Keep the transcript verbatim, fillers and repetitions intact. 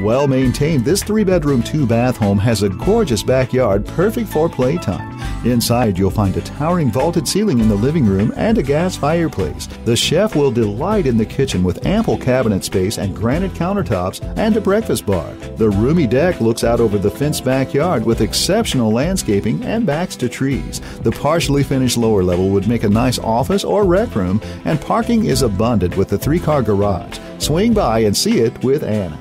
well maintained, this three-bedroom, two-bath home has a gorgeous backyard, perfect for playtime. Inside, you'll find a towering vaulted ceiling in the living room and a gas fireplace. The chef will delight in the kitchen with ample cabinet space and granite countertops and a breakfast bar. The roomy deck looks out over the fenced backyard with exceptional landscaping and backs to trees. The partially finished lower level would make a nice office or rec room, and parking is abundant with the three-car garage. Swing by and see it with Anna.